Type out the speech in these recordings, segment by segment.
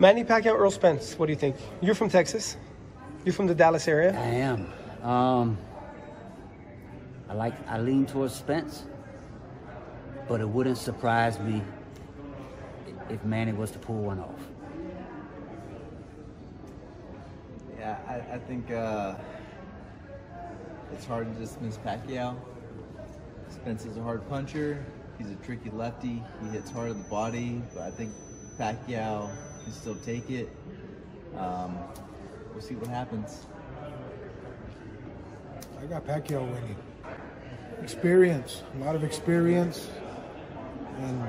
Manny Pacquiao, Errol Spence, what do you think? You're from Texas. You're from the Dallas area. I am. I lean towards Spence, but it wouldn't surprise me if Manny was to pull one off. Yeah, I think it's hard to dismiss Pacquiao. Spence is a hard puncher. He's a tricky lefty. He hits hard on the body, but I think Pacquiao can still take it. We'll see what happens. I got Pacquiao winning. Experience, a lot of experience, and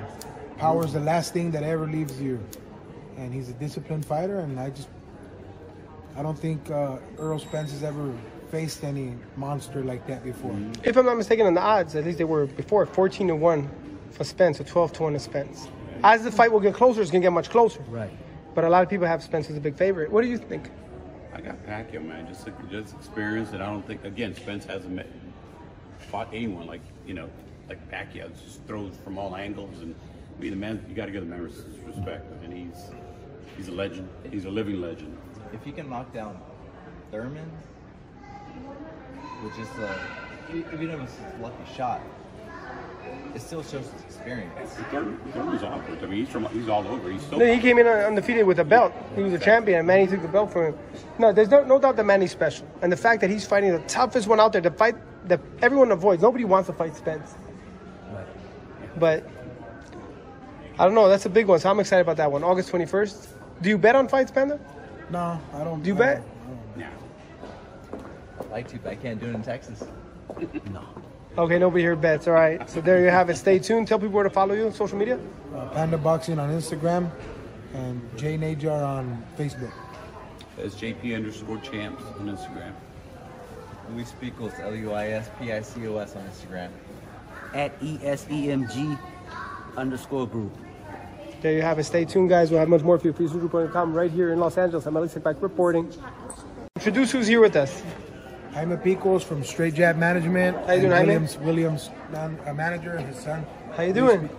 power is the last thing that ever leaves you. And he's a disciplined fighter, and I don't think Errol Spence has ever faced any monster like that before. If I'm not mistaken, on the odds, at least they were before, 14-1 for Spence or 12-1 to Spence. As the fight will get closer, it's gonna get much closer. Right. But a lot of people have Spence as a big favorite. What do you think? I got Pacquiao, man. Just experience that I don't think. Again, Spence hasn't fought anyone like Pacquiao. Just throws from all angles, and I mean, the man. You got to give the man respect, and he's a legend. He's a living legend. If you can knock down Thurman, which is even if it's a lucky shot, it still shows his experience. Thurman's awkward. I mean, he's all over. He came in undefeated with a belt. He was a champion, and Manny took the belt from him. No, there's no doubt that Manny's special. And the fact that he's fighting the toughest one out there, the fight that everyone avoids. Nobody wants to fight Spence. But I don't know. That's a big one, so I'm excited about that one. August 21st. Do you bet on fights, Panda? No, I don't. Do you bet? No. I'd like to, but I can't do it in Texas. No. Okay, nobody here bets. All right, so there you have it. Stay tuned. Tell people where to follow you on social media. Panda Boxing on Instagram and J Najar on Facebook. That's JP_champs on Instagram. Luis Picos, LUIS PICOS on Instagram. At ESEMG_group. There you have it. Stay tuned, guys. We'll have much more for you. Please YouTube.com right here in Los Angeles. I'm Elie Seckbach reporting. Introduce who's here with us. Jaime Picos from Straight Jab Management. How you doing, Jaime? Williams, a manager, and his son. How you doing?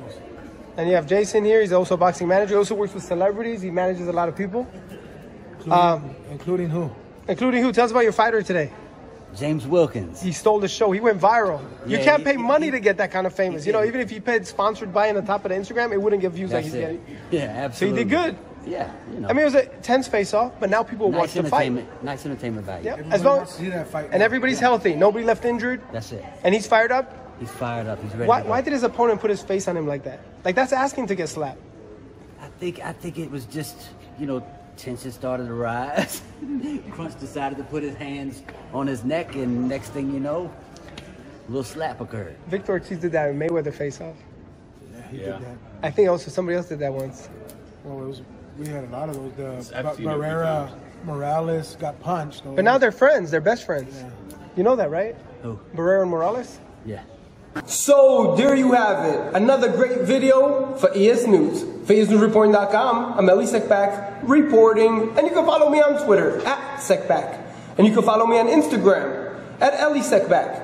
And you have Jason here. He's also a boxing manager. He also works with celebrities. He manages a lot of people. Including who? Including who? Tell us about your fighter today. James Wilkins. He stole the show. He went viral. Yeah, you can't pay money to get that kind of famous. You know, even if you paid sponsored by on the top of the Instagram, it wouldn't get views like he's getting. Yeah, absolutely. So he did good. Yeah, you know. I mean, it was a tense face-off, but now people watch the fight. Nice entertainment value. Yep. As long as everybody's healthy, nobody left injured. That's it. And he's fired up. He's fired up. He's ready. Why did his opponent put his face on him like that? Like, that's asking to get slapped. I think it was just, you know, tension started to rise. Crunch decided to put his hands on his neck, and next thing you know, a little slap occurred. Victor Ortiz did that in Mayweather face-off. Yeah, he did that. I think also somebody else did that once. Well, it was. We had a lot of those. Barrera Morales got punched. But now they're friends. They're best friends. Yeah. You know that, right? Who? Barrera and Morales? Yeah. So there you have it. Another great video for ES News. For ESNewsReporting.com, I'm Elie Seckbach reporting. And you can follow me on Twitter, @Seckbach. And you can follow me on Instagram, @Elie Seckbach.